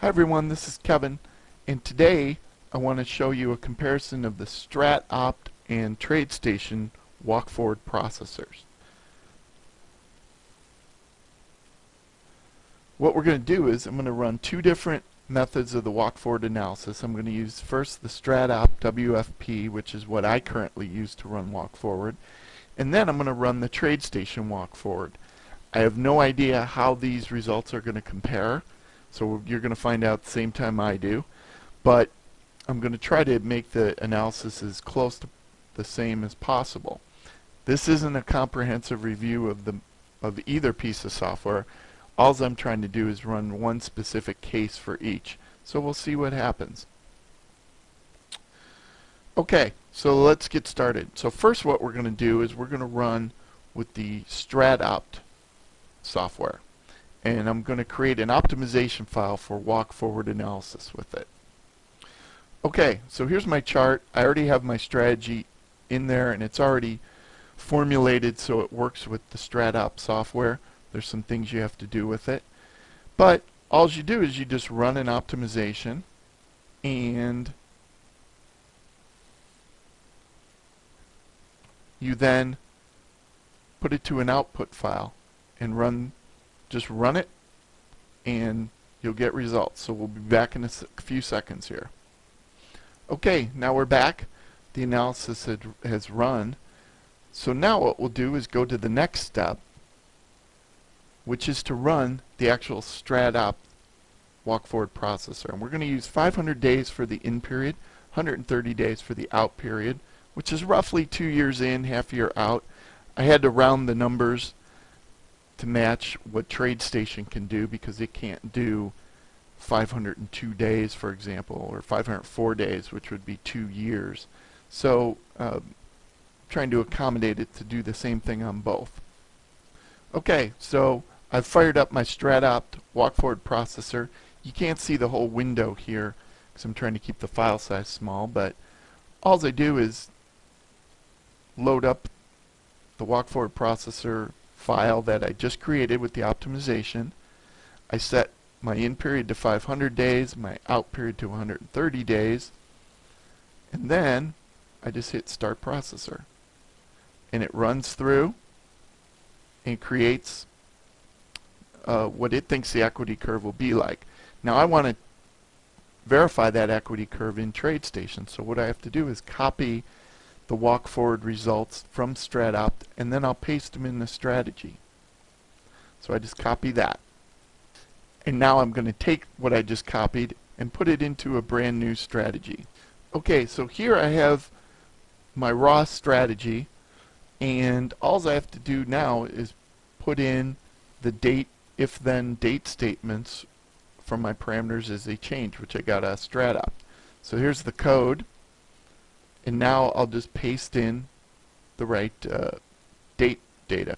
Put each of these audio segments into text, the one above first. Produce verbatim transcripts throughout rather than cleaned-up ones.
Hi everyone, this is Kevin, and today I want to show you a comparison of the StratOpt and TradeStation walk forward processors. What we're going to do is I'm going to run two different methods of the walk forward analysis. I'm going to use first the StratOpt W F P, which is what I currently use to run walk forward, and then I'm going to run the TradeStation walk forward. I have no idea how these results are going to compare. So you're going to find out at the same time I do, but I'm going to try to make the analysis as close to the same as possible. This isn't a comprehensive review of the of either piece of software. All I'm trying to do is run one specific case for each. So we'll see what happens. Okay, so let's get started. So first what we're going to do is we're going to run with the StratOpt software. And I'm going to create an optimization file for walk forward analysis with it. Okay, so here's my chart. I already have my strategy in there and it's already formulated so it works with the StratOpt software. There's some things you have to do with it. But all you do is you just run an optimization and you then put it to an output file and run just run it and you'll get results. So we'll be back in a few seconds here. Okay, now we're back. The analysis had, has run. So now what we'll do is go to the next step, which is to run the actual StratOpt walk forward processor. And we're going to use five hundred days for the in period, one hundred thirty days for the out period, which is roughly two years in, half year out. I had to round the numbers to match what TradeStation can do because it can't do five hundred two days, for example, or five hundred four days, which would be two years. So uh, trying to accommodate it to do the same thing on both. Okay, so I've fired up my StratOpt walk forward processor. You can't see the whole window here because I'm trying to keep the file size small, but all I do is load up the walk forward processor file that I just created with the optimization. I set my in period to five hundred days, my out period to one hundred thirty days, and then I just hit start processor. And it runs through and creates uh, what it thinks the equity curve will be like. Now I want to verify that equity curve in TradeStation, so what I have to do is copy the walk forward results from StratOpt and then I'll paste them in the strategy. So I just copy that. And now I'm going to take what I just copied and put it into a brand new strategy. Okay, so here I have my raw strategy and all I have to do now is put in the date, if then date statements from my parameters as they change, which I got out of StratOpt. So here's the code. And now I'll just paste in the right uh, date data.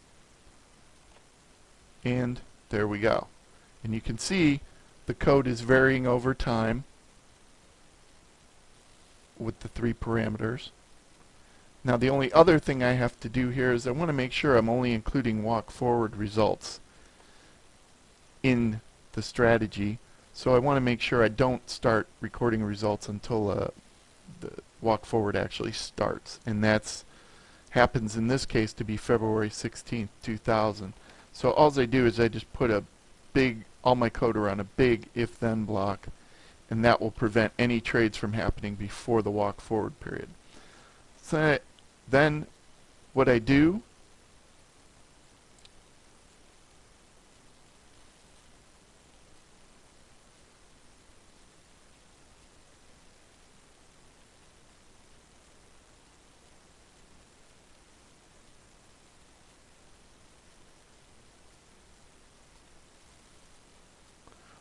And there we go. And you can see the code is varying over time with the three parameters. Now the only other thing I have to do here is I want to make sure I'm only including walk forward results in the strategy. So I want to make sure I don't start recording results until uh, the walk forward actually starts, and that's happens in this case to be February sixteenth two thousand. So all I do is I just put a big all my code around a big if then block, and that will prevent any trades from happening before the walk forward period. So then what I do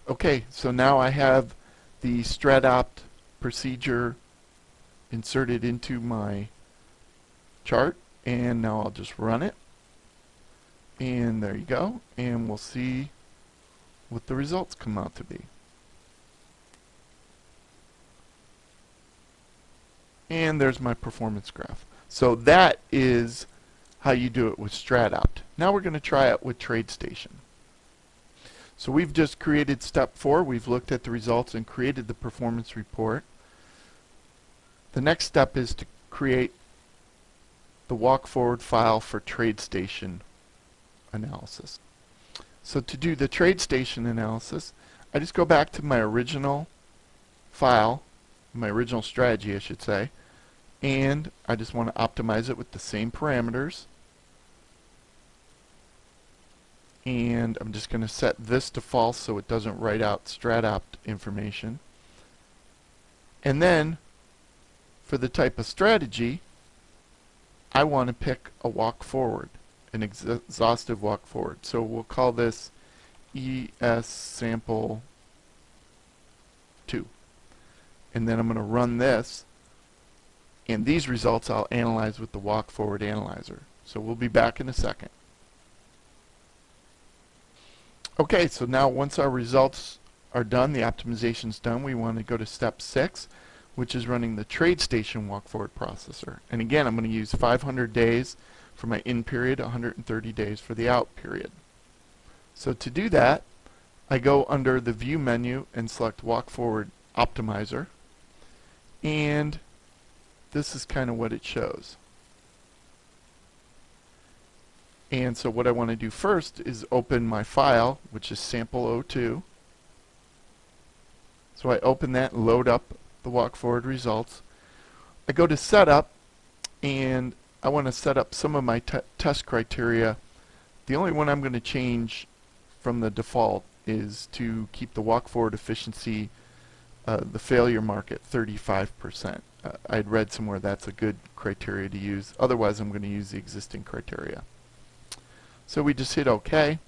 Okay, so now I have the StratOpt procedure inserted into my chart, and now I'll just run it. And there you go, and we'll see what the results come out to be. And there's my performance graph. So that is how you do it with StratOpt. Now we're going to try it with TradeStation. So we've just created step four. We've looked at the results and created the performance report. The next step is to create the walk forward file for TradeStation analysis. So to do the TradeStation analysis, I just go back to my original file, my original strategy I should say, and I just want to optimize it with the same parameters. And I'm just going to set this to false so it doesn't write out StratOpt information. And then for the type of strategy, I want to pick a walk forward, an ex exhaustive walk forward. So we'll call this E S sample two. And then I'm going to run this, and these results I'll analyze with the walk forward analyzer. So we'll be back in a second. Okay, so now once our results are done, the optimization's done, we want to go to step six, which is running the TradeStation walk forward processor. And again, I'm going to use five hundred days for my in period, one hundred thirty days for the out period. So to do that, I go under the view menu and select walk forward optimizer, and this is kind of what it shows. And so what I want to do first is open my file, which is sample zero two. So I open that and load up the walk forward results. I go to setup, and I want to set up some of my t test criteria. The only one I'm going to change from the default is to keep the walk forward efficiency, uh, the failure mark at thirty-five percent. Uh, I'd read somewhere that's a good criteria to use. Otherwise, I'm going to use the existing criteria. So we just hit OK.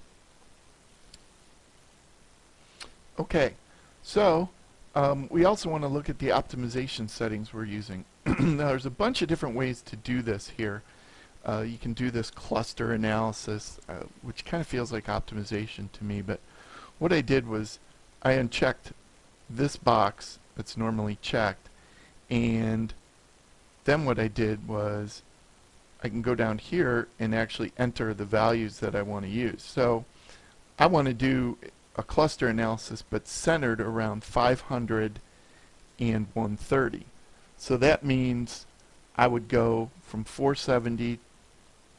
Okay, so um, we also want to look at the optimization settings we're using. Now, there's a bunch of different ways to do this here. Uh, you can do this cluster analysis, uh, which kind of feels like optimization to me, but what I did was I unchecked this box that's normally checked, and then what I did was I can go down here and actually enter the values that I want to use. So I want to do a cluster analysis but centered around five hundred and one thirty. So that means I would go from four seventy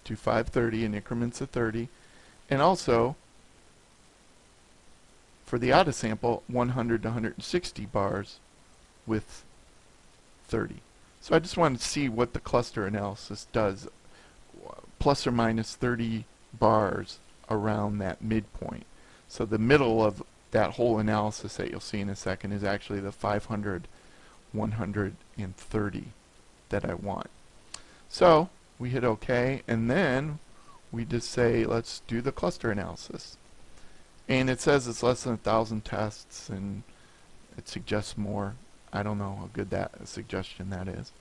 to five thirty in increments of thirty, and also for the out of sample one hundred to one hundred sixty bars with thirty. So I just wanted to see what the cluster analysis does, plus or minus thirty bars around that midpoint. So the middle of that whole analysis that you'll see in a second is actually the five hundred, one hundred thirty that I want. So we hit OK, and then we just say let's do the cluster analysis. And it says it's less than a thousand tests, and it suggests more. I don't know how good that a suggestion that is.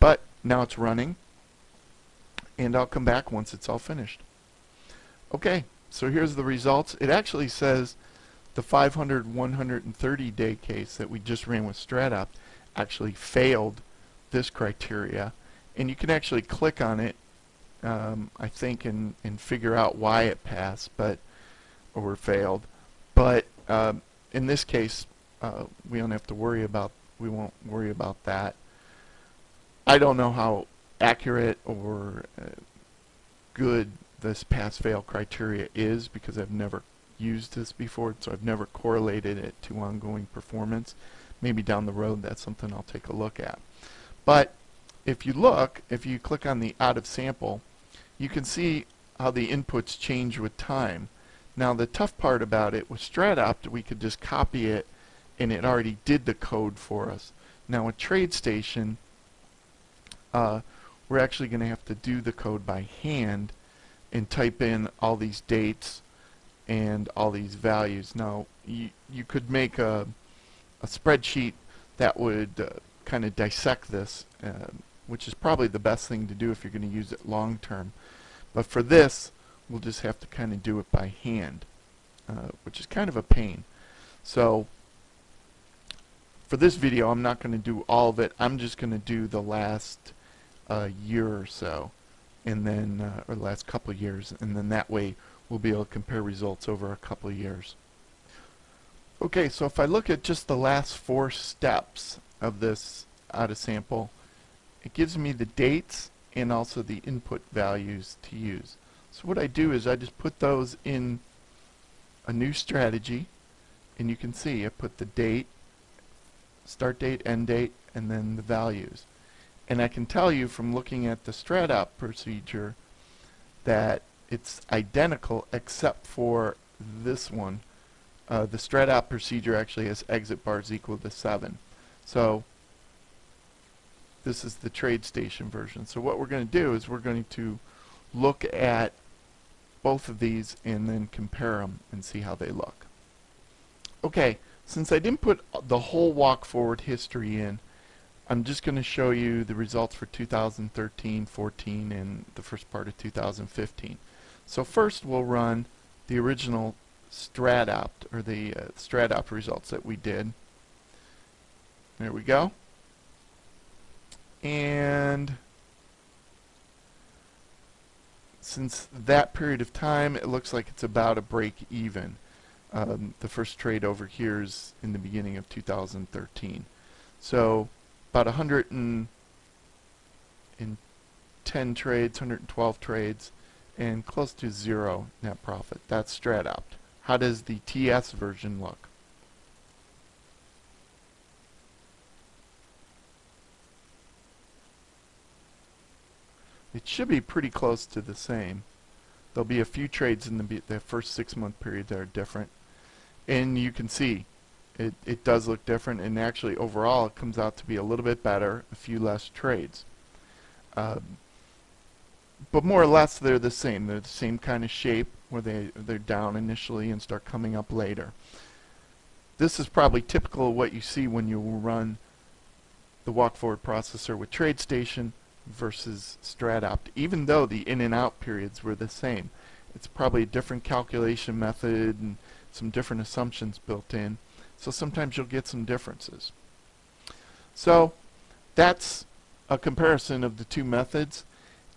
But now it's running, and I'll come back once it's all finished. Okay, so here's the results. It actually says the five hundred, one hundred thirty day case that we just ran with StratOpt actually failed this criteria, and you can actually click on it, um, I think, and, and figure out why it passed but or failed. But um, in this case, Uh, we don't have to worry about, we won't worry about that. I don't know how accurate or uh, good this pass-fail criteria is because I've never used this before, so I've never correlated it to ongoing performance. Maybe down the road that's something I'll take a look at. But if you look, if you click on the out of sample, you can see how the inputs change with time. Now the tough part about it, with StratOpt we could just copy it and it already did the code for us. Now with TradeStation, uh, we're actually going to have to do the code by hand and type in all these dates and all these values. Now you, you could make a, a spreadsheet that would uh, kind of dissect this, uh, which is probably the best thing to do if you're going to use it long term. But for this, we'll just have to kind of do it by hand, uh, which is kind of a pain. So for this video, I'm not going to do all of it. I'm just going to do the last uh, year or so, and then, uh, or last couple of years, and then that way we'll be able to compare results over a couple of years. Okay, so if I look at just the last four steps of this out of sample, it gives me the dates and also the input values to use. So what I do is I just put those in a new strategy, and you can see I put the date, start date, end date, and then the values. And I can tell you from looking at the StratOpt procedure that it's identical except for this one. Uh, the StratOpt procedure actually has exit bars equal to seven. So this is the TradeStation version. So what we're going to do is we're going to look at both of these and then compare them and see how they look. Okay, since I didn't put the whole walk forward history in, I'm just going to show you the results for two thousand thirteen, fourteen, and the first part of two thousand fifteen. So first we'll run the original StratOpt, or the uh, StratOpt results that we did. There we go. And since that period of time, it looks like it's about a break even. Um, the first trade over here is in the beginning of two thousand thirteen. So about one hundred ten trades, one hundred twelve trades, and close to zero net profit. That's StratOpt. How does the T S version look? It should be pretty close to the same. There'll be a few trades in the, the first six-month period that are different. And you can see It, it does look different, and actually overall it comes out to be a little bit better, a few less trades. Um, but more or less they're the same. They're the same kind of shape where they, they're down initially and start coming up later. This is probably typical of what you see when you run the walk-forward processor with TradeStation versus StratOpt, even though the in and out periods were the same. It's probably a different calculation method and some different assumptions built in. So sometimes you'll get some differences. So that's a comparison of the two methods,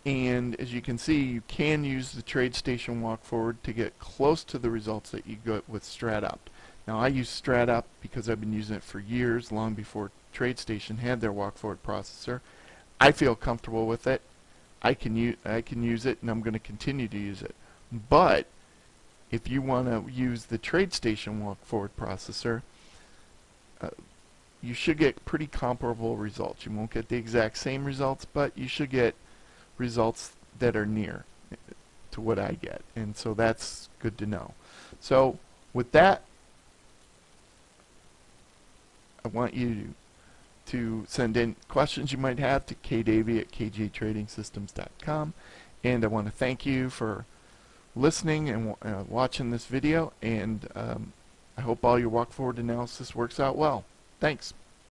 and as you can see, you can use the TradeStation walk forward to get close to the results that you get with StratOpt. Now I use StratOpt because I've been using it for years, long before TradeStation had their walk forward processor. I feel comfortable with it. I can, I can use it, and I'm going to continue to use it. But if you want to use the TradeStation walk forward processor, uh, you should get pretty comparable results. You won't get the exact same results, but you should get results that are near to what I get, and so that's good to know. So with that, I want you to send in questions you might have to K Davey at K J Trading Systems dot com, and I want to thank you for listening and uh, watching this video, and um, I hope all your walk forward analysis works out well. Thanks.